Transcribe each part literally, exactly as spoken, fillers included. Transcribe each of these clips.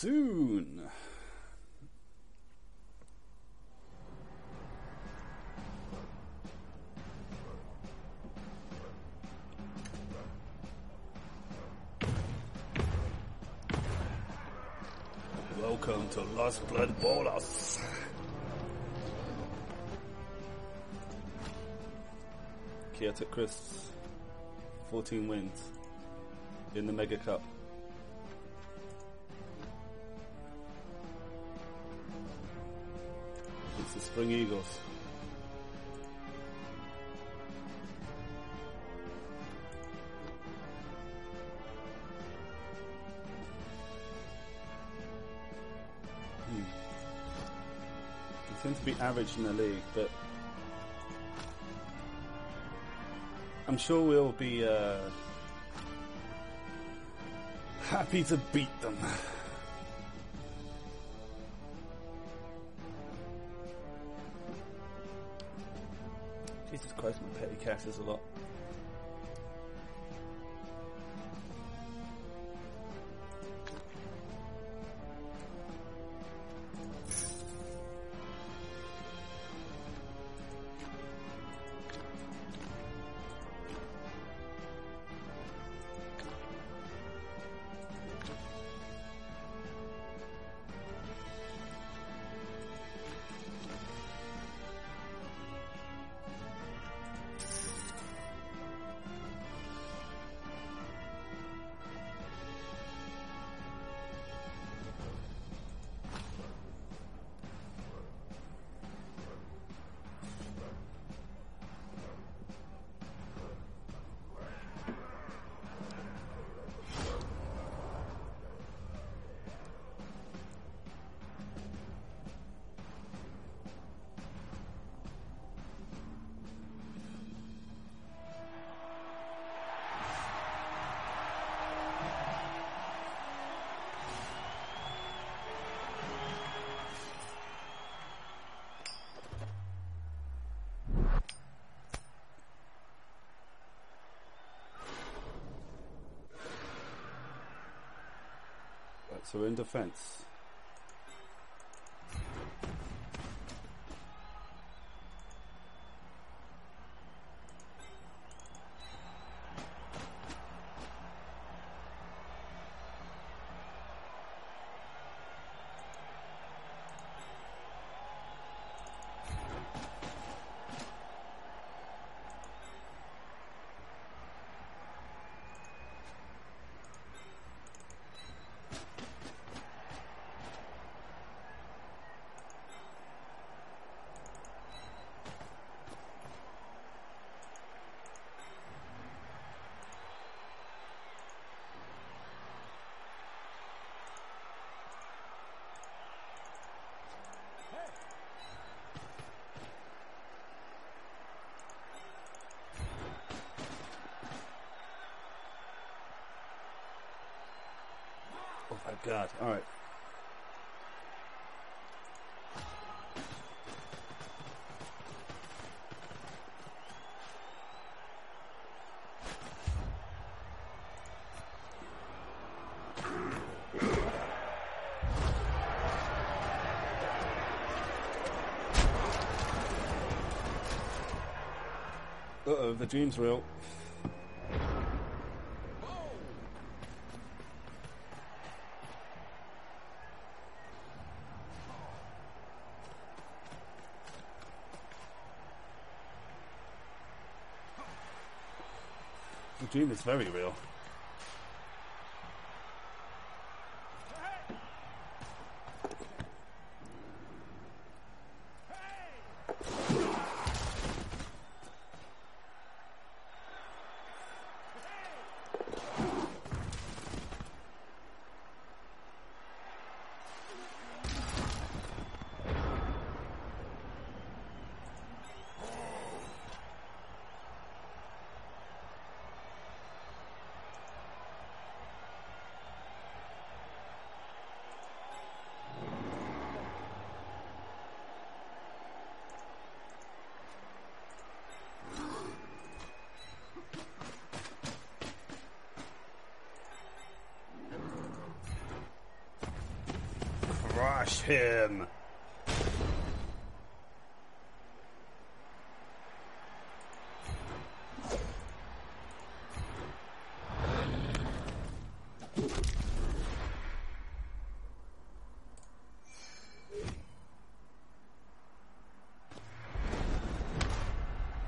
soon. Welcome to Lost Blood Ballers. Kiato Chris, fourteen wins in the Mega Cup. It's the Spring Eagles. Hmm. They tend to be average in the league, but I'm sure we'll be uh, happy to beat them. Jesus Christ, my petty cash is a lot. So in defense. Oh my god, alright. Uh-oh, the dream's real. Dream is very real. Crush him.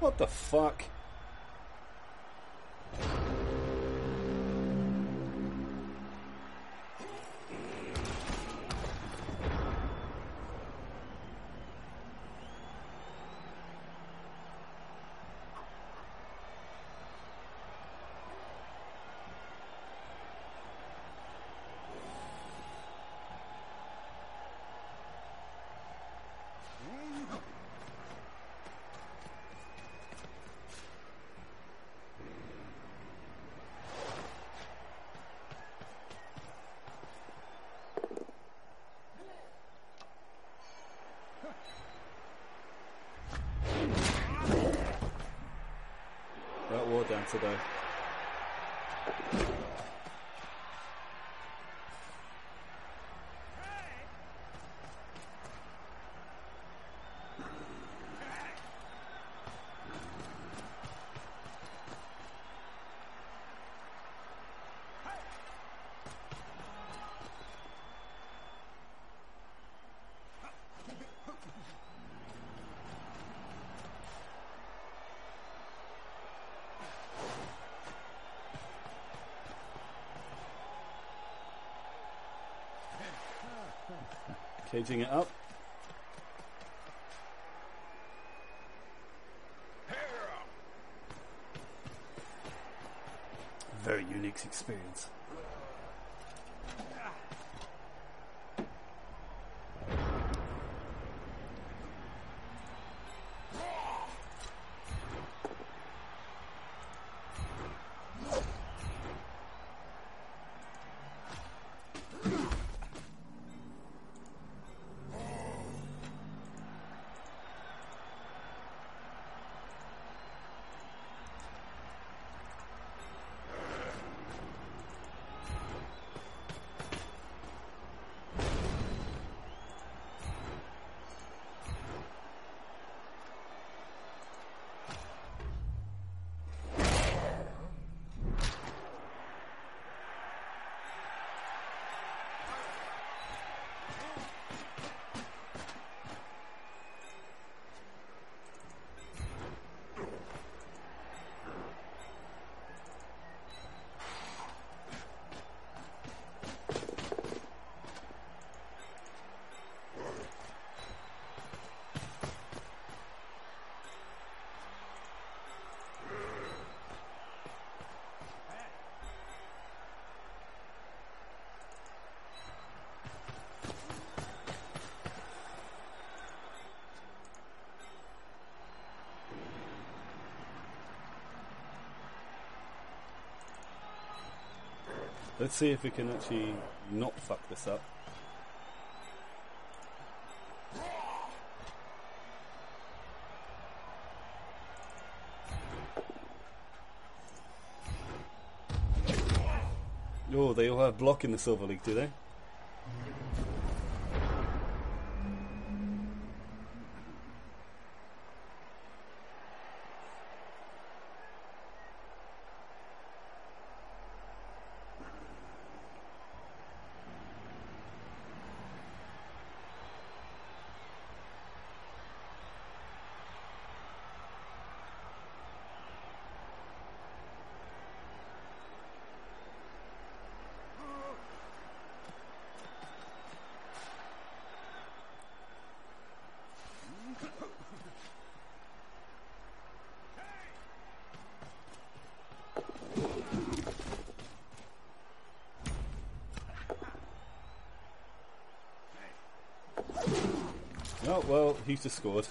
What the fuck? Today. Caging it up. Very unique experience. Let's see if we can actually not fuck this up. Oh, they all have block in the Silver League, do they? Oh, well, he's just scored.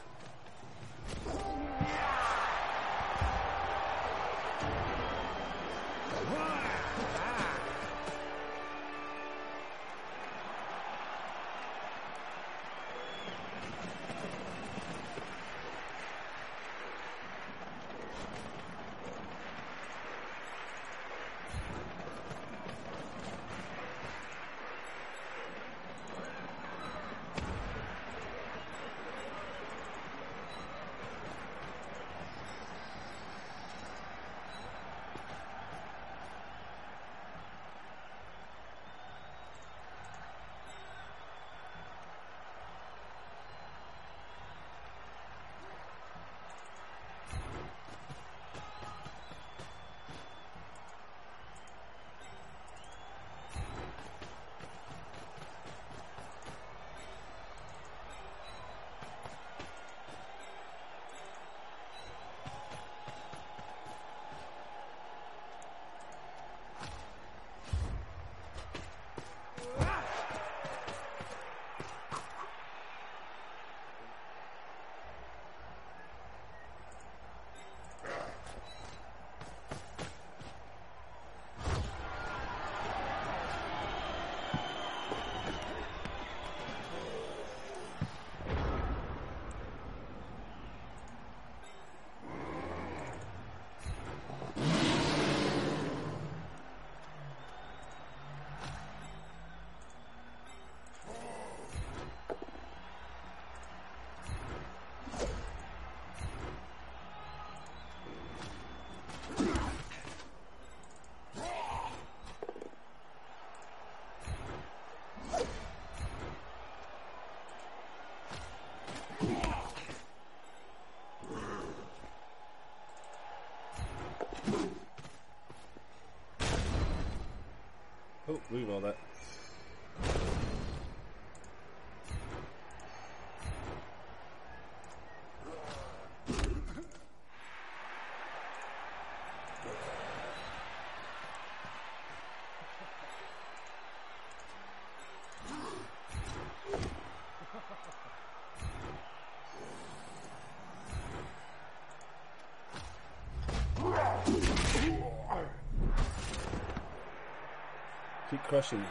crushing.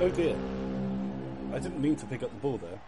Oh dear. I didn't mean to pick up the ball there.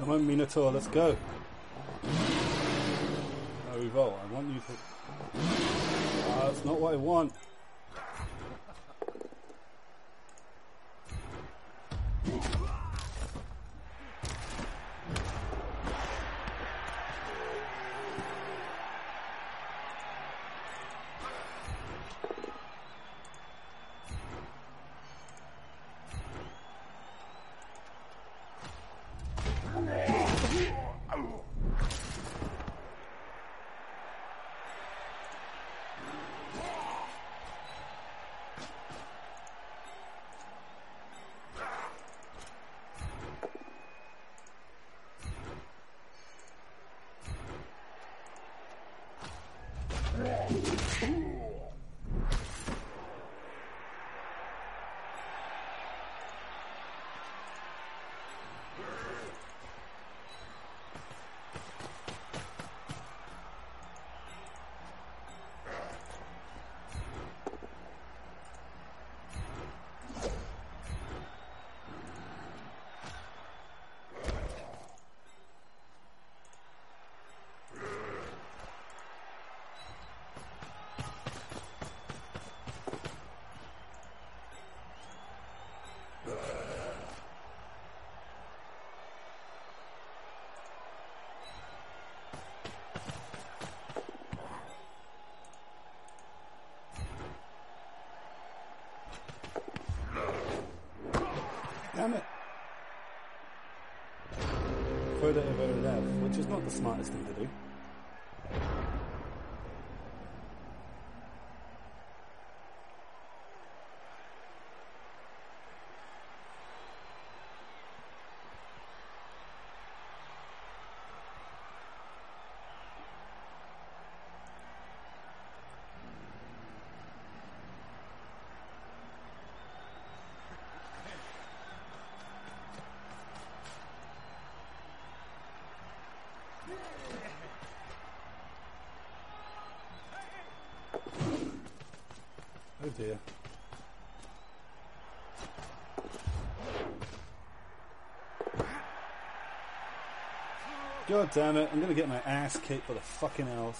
Come on, Minotaur, let's go. No, Evol, I want you to... Oh, that's not what I want. Damn it! Photo over left, which is not the smartest thing to do. Dear. God damn it, I'm gonna get my ass kicked by the fucking elves.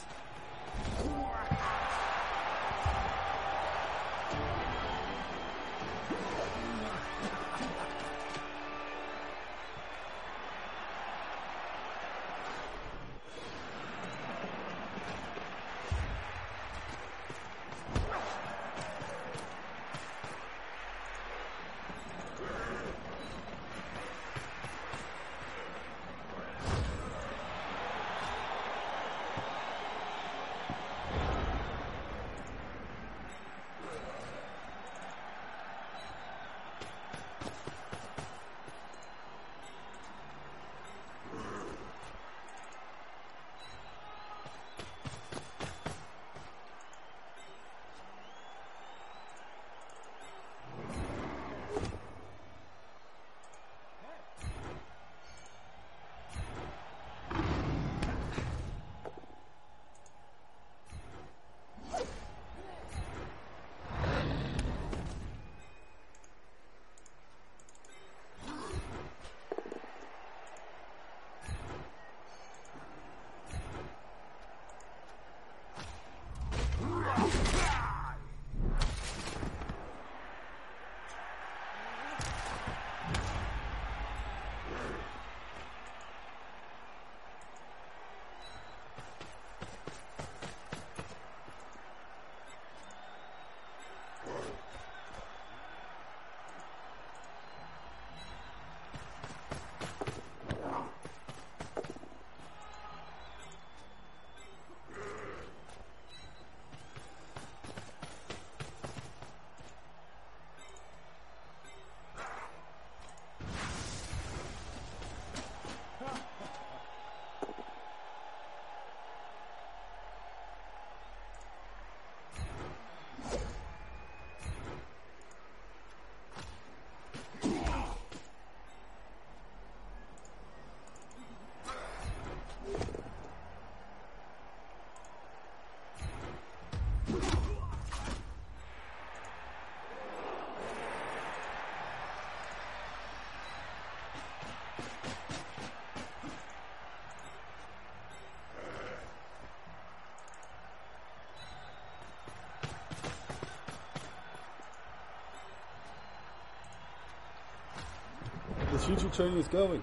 YouTube training is going.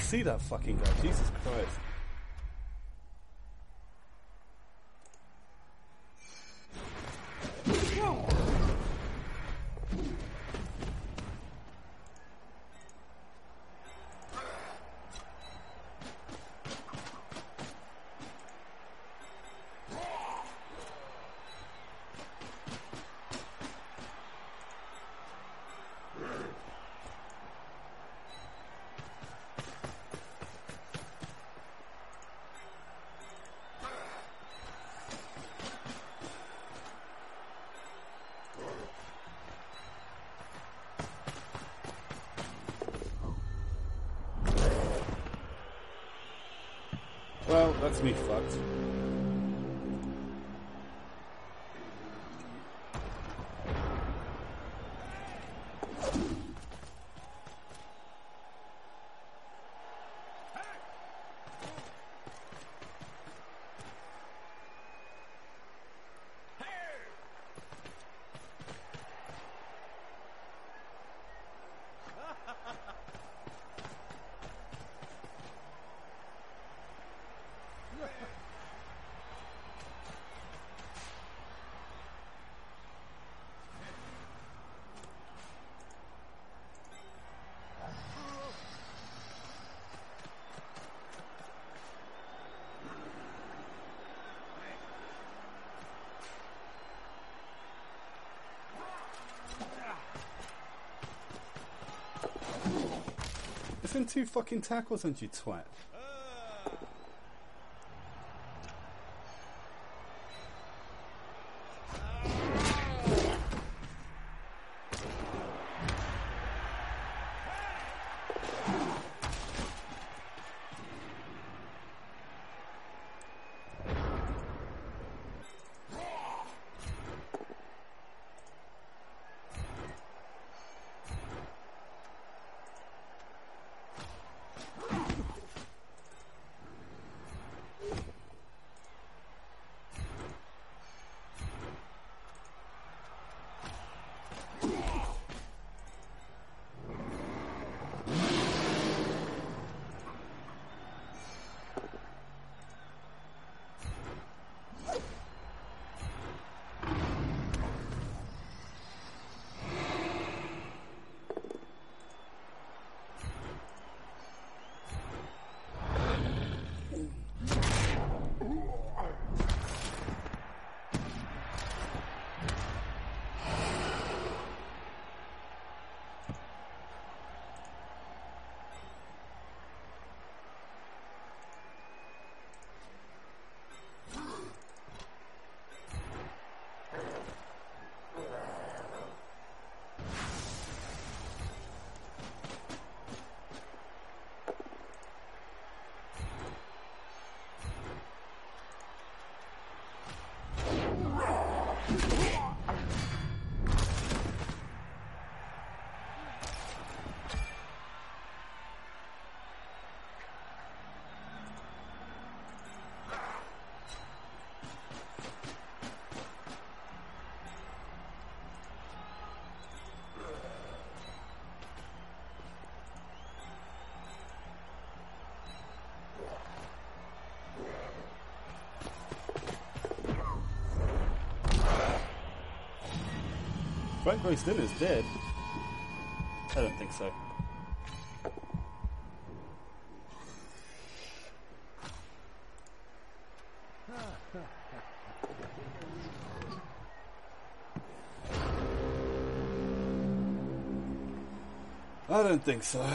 See that fucking guy, Jesus Christ. That's me fucked. In two fucking tackles and you twat. Frank Royston is dead. I don't think so. I don't think so.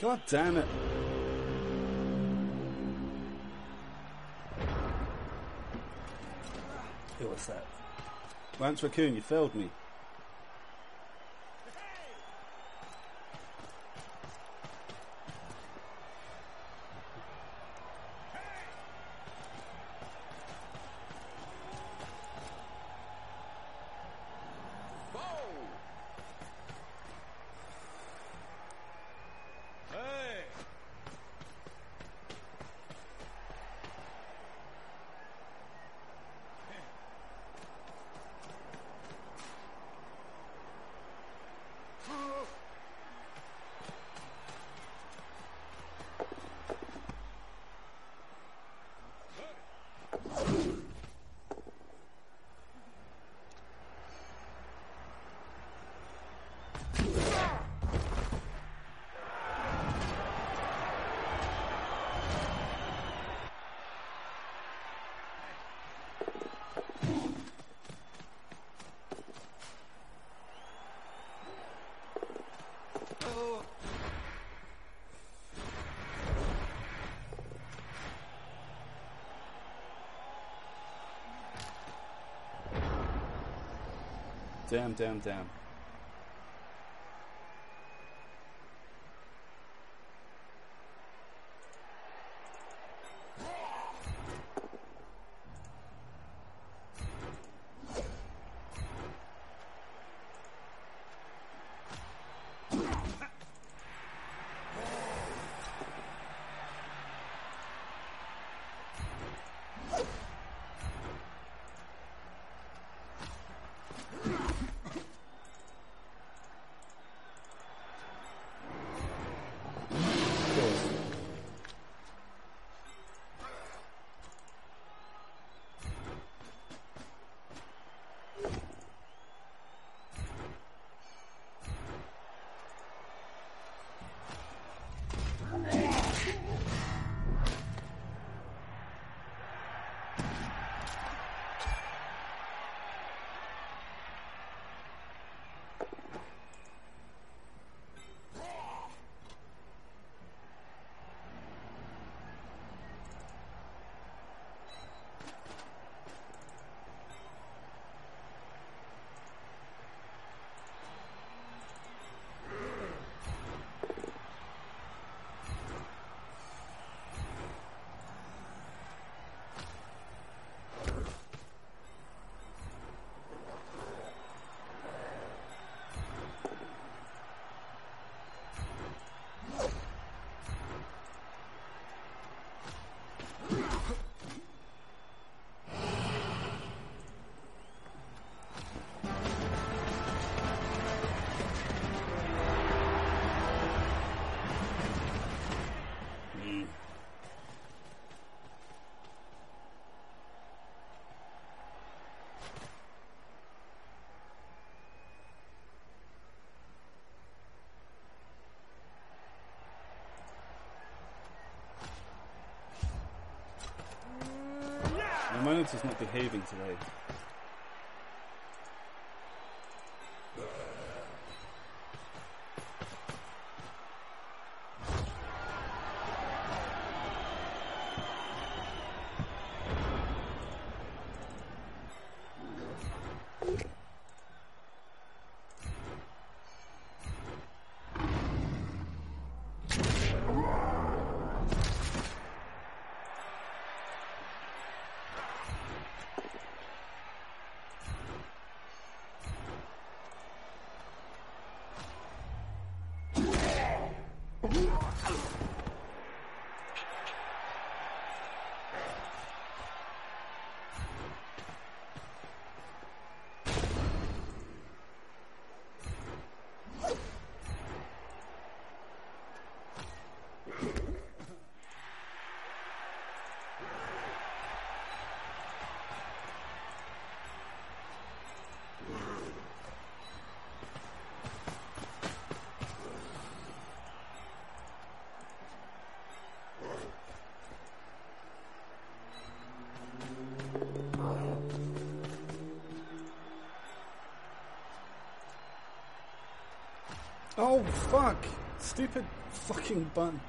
God damn it. Who was that? Lance Raccoon, you failed me. Damn, damn, damn. defense is not behaving today. Oh, fuck! Stupid fucking bun.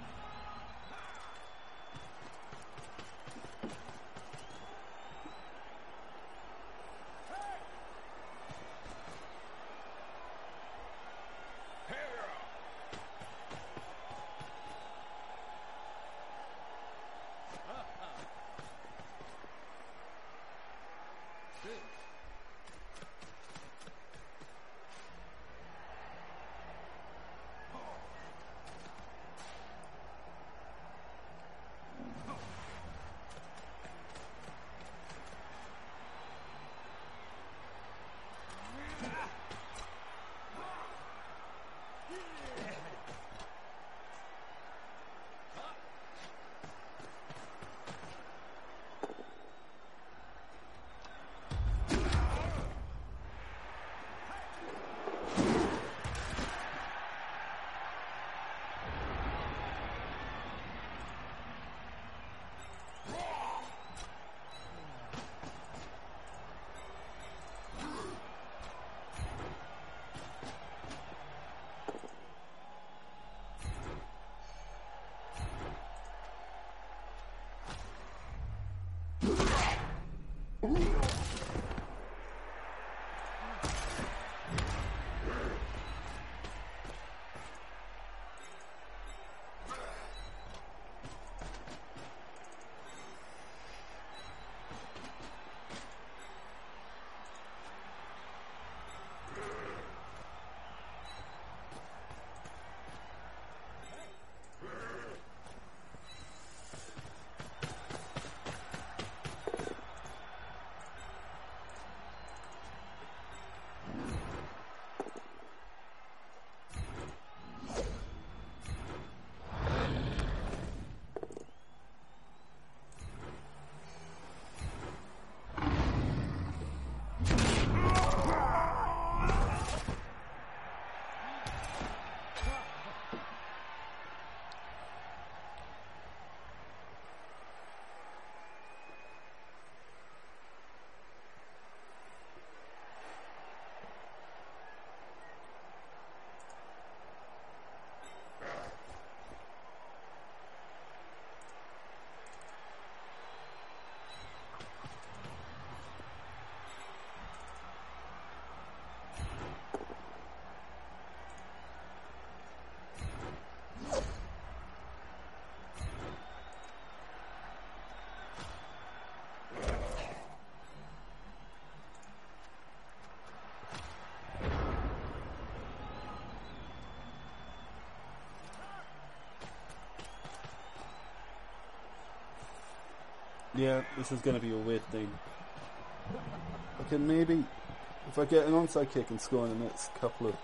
Yeah, this is going to be a weird thing. Okay, maybe if I get an onside kick and score in the next couple of...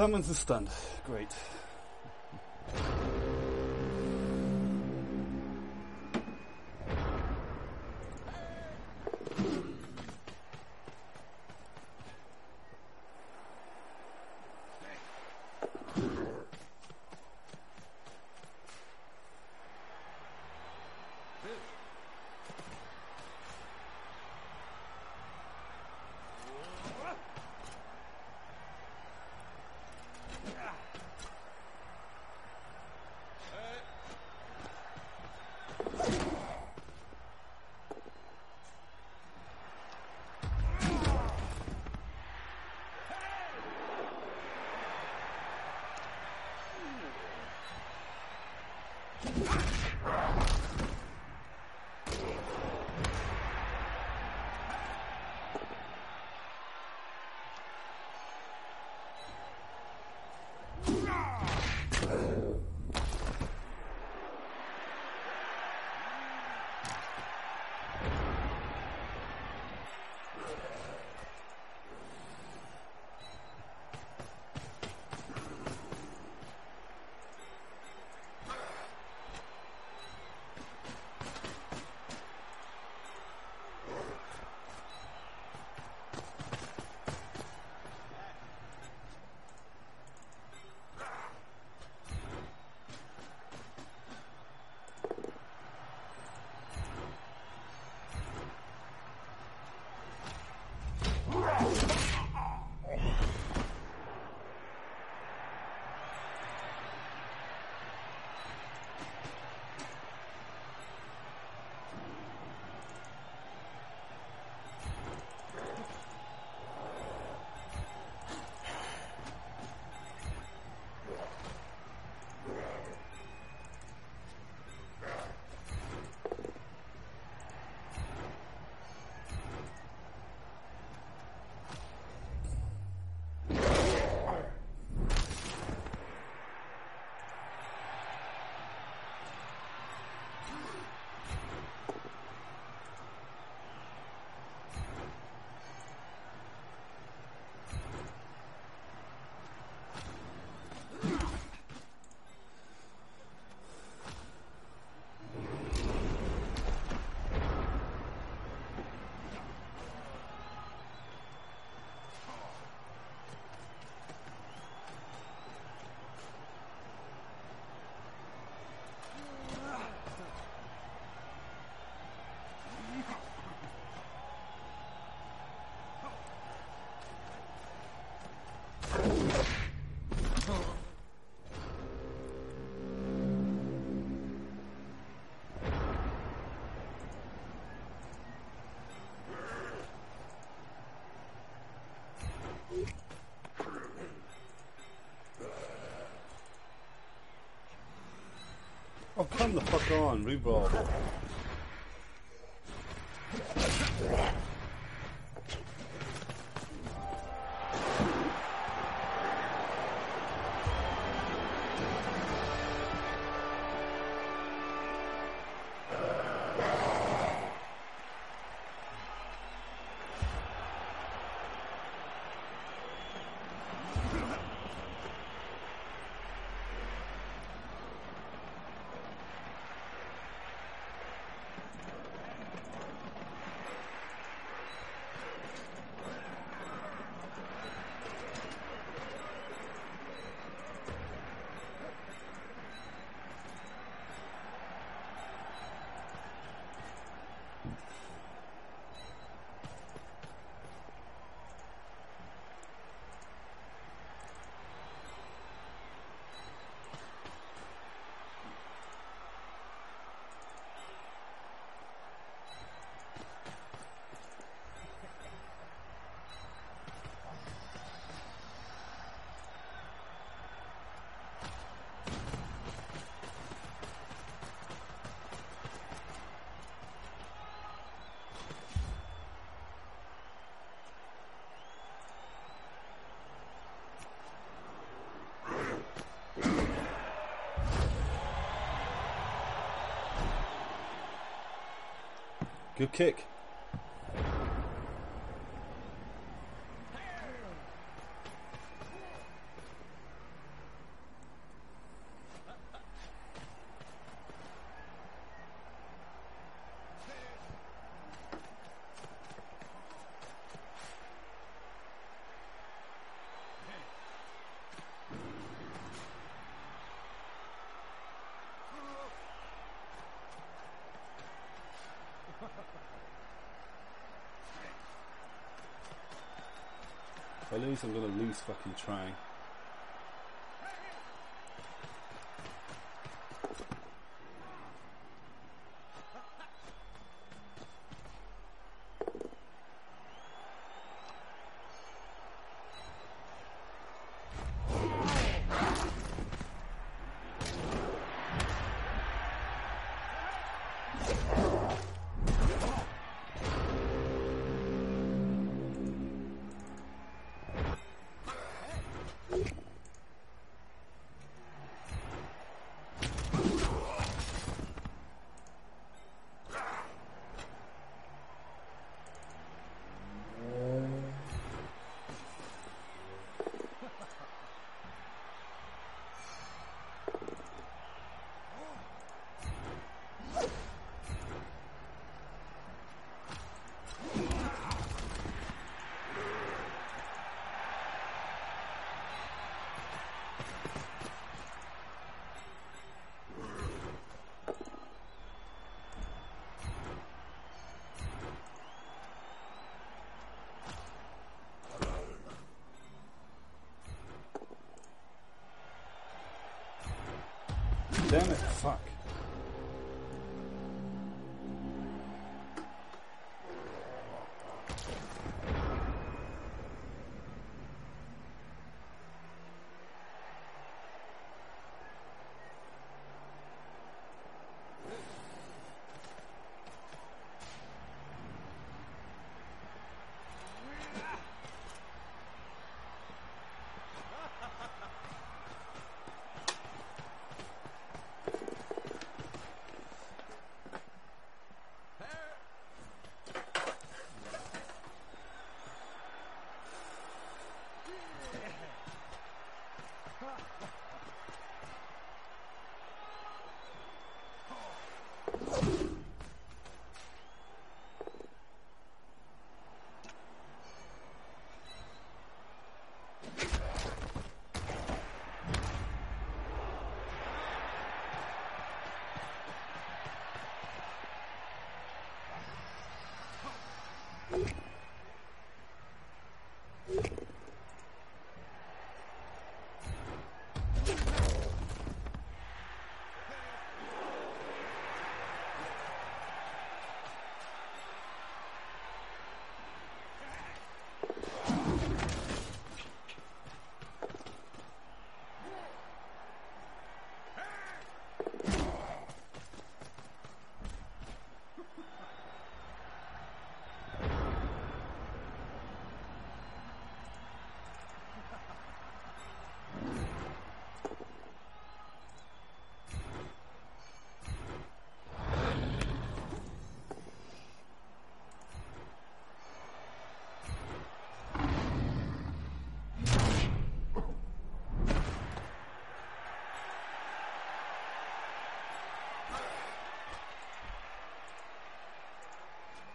Someone's a stunned. Great. Oh, come the fuck on, re-roll. Good kick. lose, I'm going to lose fucking trying. Damn it, fuck.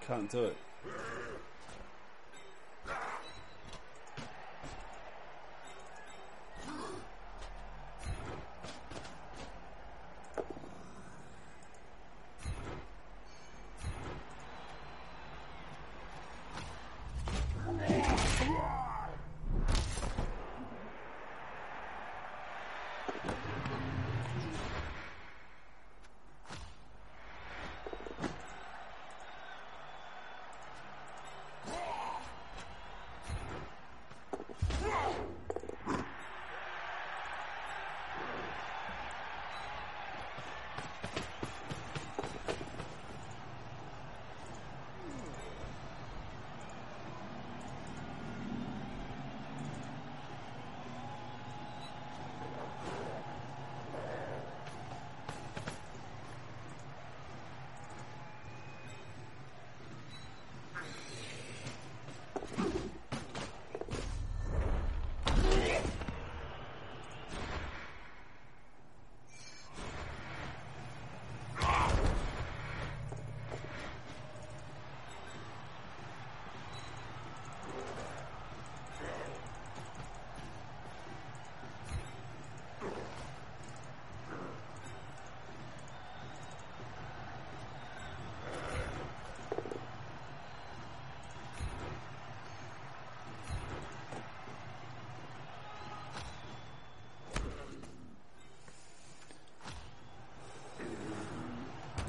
Can't do it.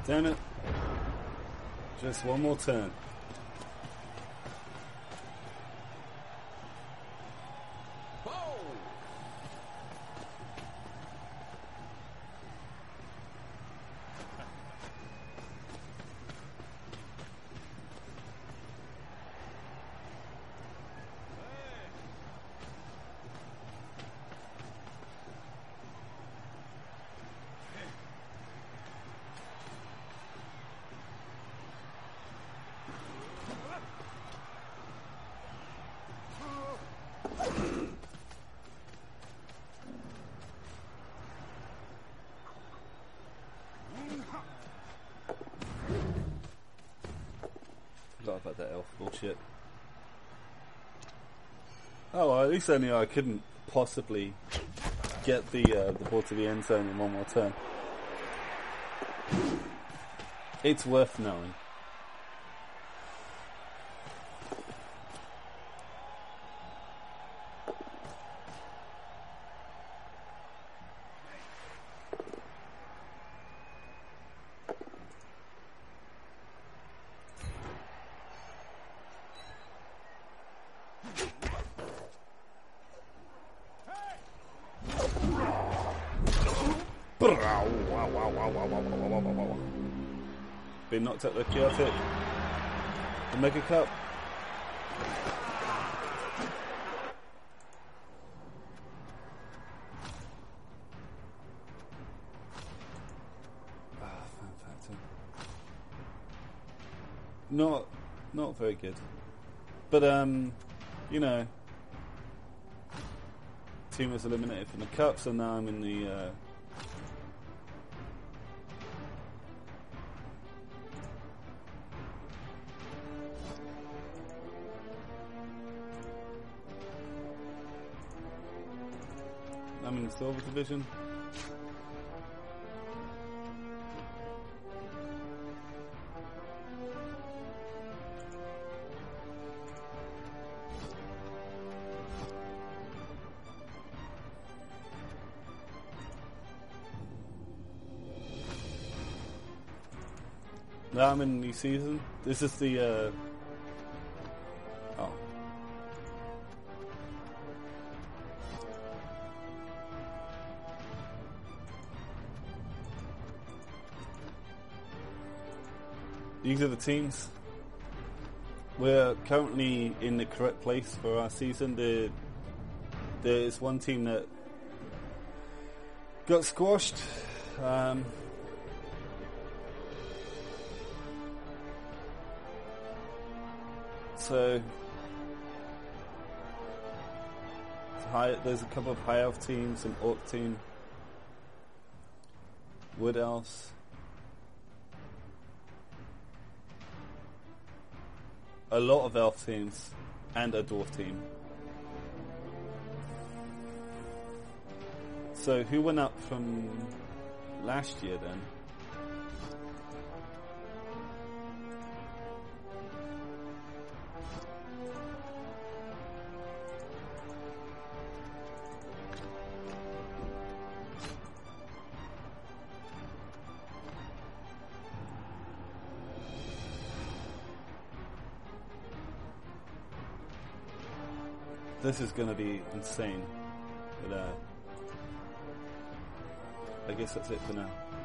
Turn it. Just one more turn. About that elf bullshit. Oh well, at least I knew I couldn't possibly get the uh, the ball to the end zone in one more turn. It's worth knowing. Been knocked out the Kiato, the Mega Cup. Ah, fantastic. Not, not very good. But um, you know, team was eliminated from the cup, so now I'm in the. Uh, I'm in the silver division. Now I'm in the new season. This is the, uh, these are the teams. We're currently in the correct place for our season. There, there is one team that got squashed. Um, so it's high, there's a couple of high elf teams, an orc team, wood elves. A lot of elf teams and a dwarf team. So who went up from last year then? This is going to be insane, but uh, I guess that's it for now.